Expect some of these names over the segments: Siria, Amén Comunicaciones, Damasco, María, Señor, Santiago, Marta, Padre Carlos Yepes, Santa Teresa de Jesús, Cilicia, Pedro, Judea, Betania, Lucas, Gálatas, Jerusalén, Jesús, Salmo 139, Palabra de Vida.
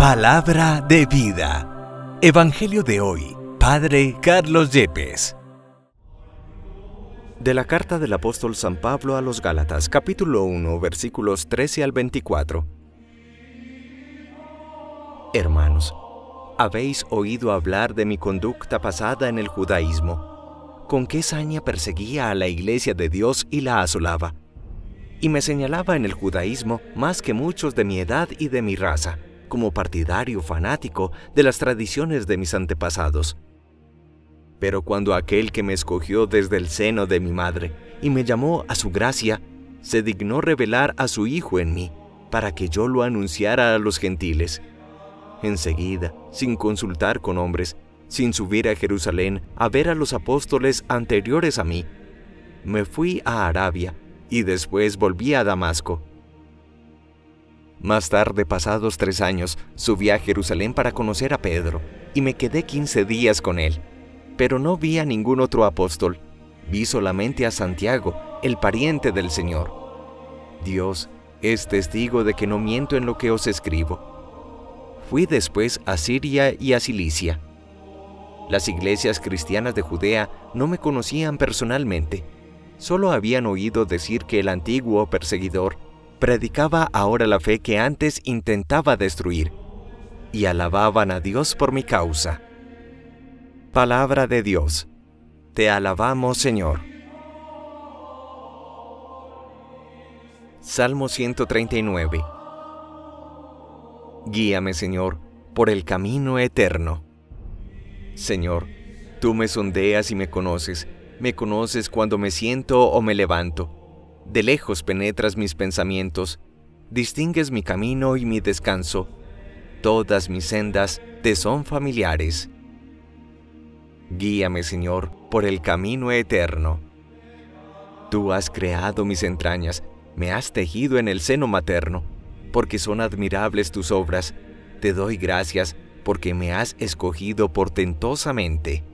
Palabra de Vida. Evangelio de hoy, Padre Carlos Yepes. De la Carta del Apóstol San Pablo a los Gálatas, capítulo 1, versículos 13 al 24. Hermanos, habéis oído hablar de mi conducta pasada en el judaísmo, con qué saña perseguía a la Iglesia de Dios y la asolaba, y me señalaba en el judaísmo más que muchos de mi edad y de mi raza, como partidario fanático de las tradiciones de mis antepasados. Pero cuando aquel que me escogió desde el seno de mi madre y me llamó a su gracia, se dignó revelar a su Hijo en mí, para que yo lo anunciara a los gentiles. Enseguida, sin consultar con hombres, sin subir a Jerusalén a ver a los apóstoles anteriores a mí, me fui a Arabia y después volví a Damasco. Más tarde, pasados 3 años, subí a Jerusalén para conocer a Pedro, y me quedé 15 días con él. Pero no vi a ningún otro apóstol, vi solamente a Santiago, el pariente del Señor. Dios es testigo de que no miento en lo que os escribo. Fui después a Siria y a Cilicia. Las iglesias cristianas de Judea no me conocían personalmente, solo habían oído decir que el antiguo perseguidor predicaba ahora la fe que antes intentaba destruir, y alababan a Dios por mi causa. Palabra de Dios. Te alabamos, Señor. Salmo 139. Guíame, Señor, por el camino eterno. Señor, tú me sondeas y me conoces cuando me siento o me levanto. De lejos penetras mis pensamientos, distingues mi camino y mi descanso. Todas mis sendas te son familiares. Guíame, Señor, por el camino eterno. Tú has creado mis entrañas, me has tejido en el seno materno, porque son admirables tus obras. Te doy gracias porque me has escogido portentosamente.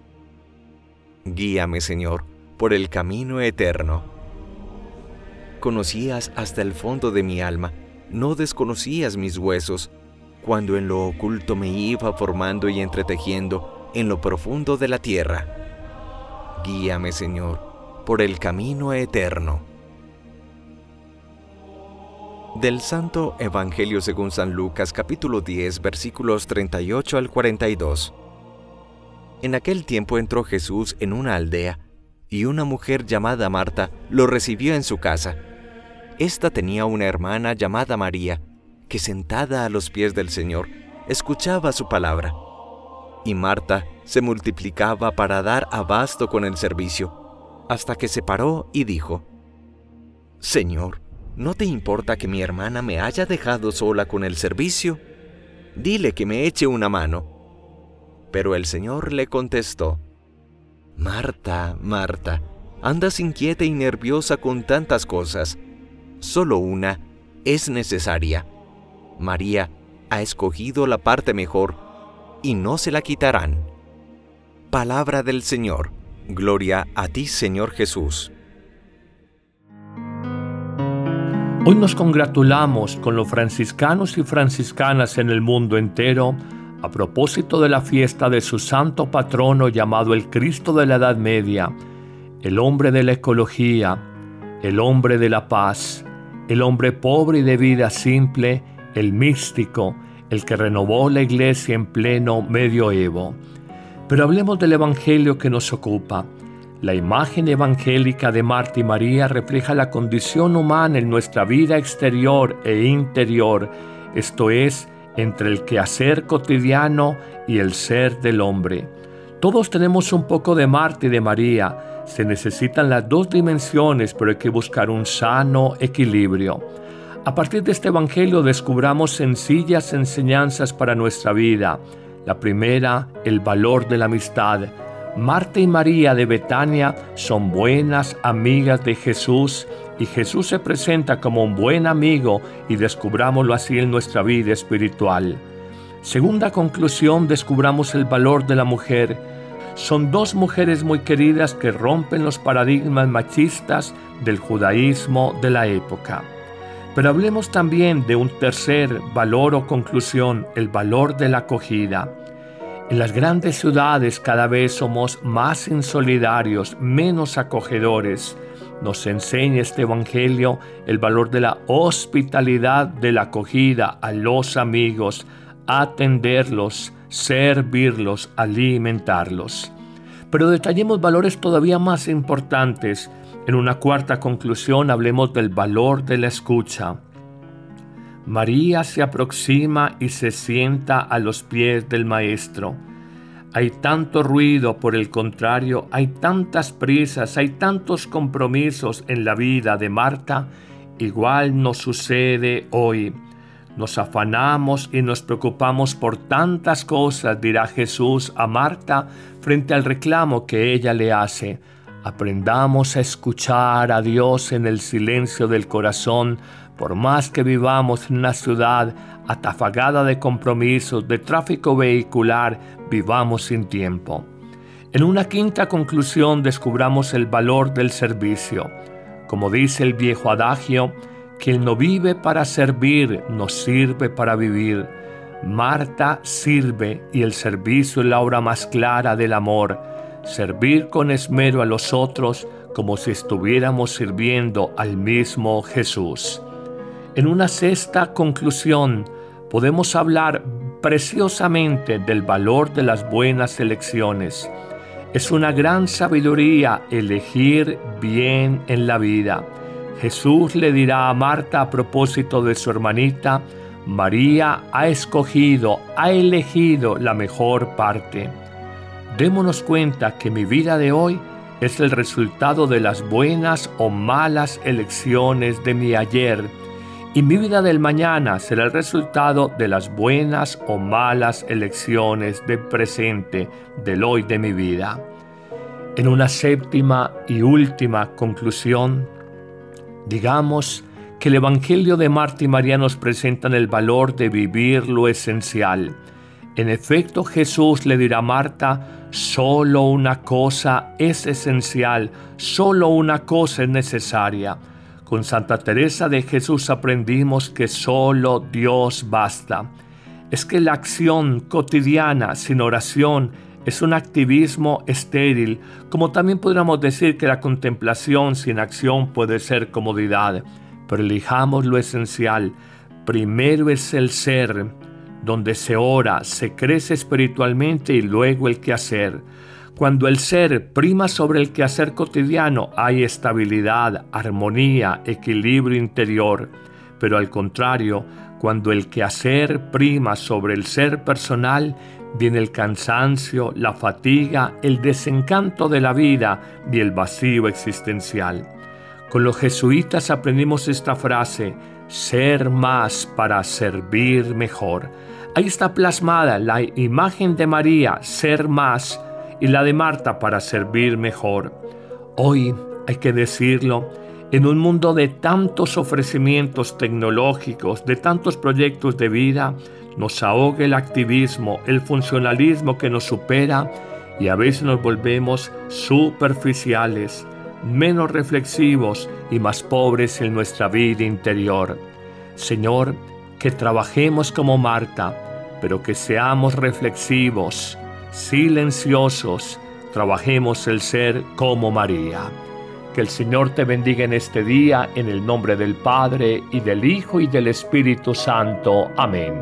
Guíame, Señor, por el camino eterno. Conocías hasta el fondo de mi alma, no desconocías mis huesos, cuando en lo oculto me iba formando y entretejiendo en lo profundo de la tierra. Guíame, Señor, por el camino eterno. Del Santo Evangelio según San Lucas, capítulo 10, versículos 38 al 42. En aquel tiempo entró Jesús en una aldea, y una mujer llamada Marta lo recibió en su casa. Esta tenía una hermana llamada María, que sentada a los pies del Señor, escuchaba su palabra. Y Marta se multiplicaba para dar abasto con el servicio, hasta que se paró y dijo: Señor, ¿no te importa que mi hermana me haya dejado sola con el servicio? Dile que me eche una mano. Pero el Señor le contestó: Marta, Marta, andas inquieta y nerviosa con tantas cosas. Solo una es necesaria. María ha escogido la parte mejor, y no se la quitarán. Palabra del Señor. Gloria a ti, Señor Jesús. Hoy nos congratulamos con los franciscanos y franciscanas en el mundo entero a propósito de la fiesta de su santo patrono llamado el Cristo de la Edad Media, el hombre de la ecología, el hombre de la paz, el hombre pobre y de vida simple, el místico, el que renovó la Iglesia en pleno medioevo. Pero hablemos del Evangelio que nos ocupa. La imagen evangélica de Marta y María refleja la condición humana en nuestra vida exterior e interior, esto es, entre el quehacer cotidiano y el ser del hombre. Todos tenemos un poco de Marta y de María. Se necesitan las dos dimensiones, pero hay que buscar un sano equilibrio. A partir de este Evangelio descubramos sencillas enseñanzas para nuestra vida. La primera, el valor de la amistad. Marta y María de Betania son buenas amigas de Jesús, y Jesús se presenta como un buen amigo, y descubrámoslo así en nuestra vida espiritual. Segunda conclusión, descubramos el valor de la mujer. Son dos mujeres muy queridas que rompen los paradigmas machistas del judaísmo de la época. Pero hablemos también de un tercer valor o conclusión, el valor de la acogida. En las grandes ciudades cada vez somos más insolidarios, menos acogedores. Nos enseña este evangelio el valor de la hospitalidad, de la acogida a los amigos, atenderlos, servirlos, alimentarlos. Pero detallemos valores todavía más importantes. En una cuarta conclusión hablemos del valor de la escucha. María se aproxima y se sienta a los pies del Maestro. Hay tanto ruido, por el contrario, hay tantas prisas, hay tantos compromisos en la vida de Marta. Igual nos sucede hoy. Nos afanamos y nos preocupamos por tantas cosas, dirá Jesús a Marta frente al reclamo que ella le hace. Aprendamos a escuchar a Dios en el silencio del corazón. Por más que vivamos en una ciudad atafagada de compromisos, de tráfico vehicular, vivamos sin tiempo. En una quinta conclusión descubramos el valor del servicio. Como dice el viejo adagio, quien no vive para servir, no sirve para vivir. Marta sirve y el servicio es la obra más clara del amor. Servir con esmero a los otros como si estuviéramos sirviendo al mismo Jesús. En una sexta conclusión, podemos hablar preciosamente del valor de las buenas elecciones. Es una gran sabiduría elegir bien en la vida. Jesús le dirá a Marta a propósito de su hermanita, María ha escogido, ha elegido la mejor parte. Démonos cuenta que mi vida de hoy es el resultado de las buenas o malas elecciones de mi ayer. Y mi vida del mañana será el resultado de las buenas o malas elecciones del presente, del hoy de mi vida. En una séptima y última conclusión, digamos que el Evangelio de Marta y María nos presentan el valor de vivir lo esencial. En efecto, Jesús le dirá a Marta, solo una cosa es esencial, solo una cosa es necesaria. Con Santa Teresa de Jesús aprendimos que solo Dios basta. Es que la acción cotidiana sin oración es un activismo estéril, como también podríamos decir que la contemplación sin acción puede ser comodidad. Pero elijamos lo esencial. Primero es el ser, donde se ora, se crece espiritualmente y luego el quehacer. Cuando el ser prima sobre el quehacer cotidiano, hay estabilidad, armonía, equilibrio interior. Pero al contrario, cuando el quehacer prima sobre el ser personal, viene el cansancio, la fatiga, el desencanto de la vida y el vacío existencial. Con los jesuitas aprendimos esta frase, ser más para servir mejor. Ahí está plasmada la imagen de María, ser más, y la de Marta para servir mejor. Hoy, hay que decirlo, en un mundo de tantos ofrecimientos tecnológicos, de tantos proyectos de vida, nos ahoga el activismo, el funcionalismo que nos supera y a veces nos volvemos superficiales, menos reflexivos y más pobres en nuestra vida interior. Señor, que trabajemos como Marta, pero que seamos reflexivos, silenciosos, trabajemos el ser como María. Que el Señor te bendiga en este día, en el nombre del Padre, y del Hijo, y del Espíritu Santo. Amén.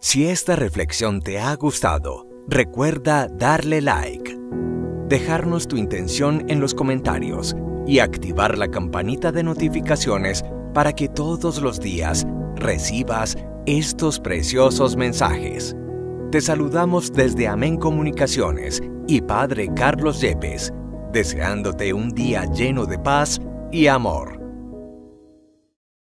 Si esta reflexión te ha gustado, recuerda darle like, dejarnos tu intención en los comentarios y activar la campanita de notificaciones para que todos los días recibas estos preciosos mensajes. Te saludamos desde Amén Comunicaciones y Padre Carlos Yepes, deseándote un día lleno de paz y amor.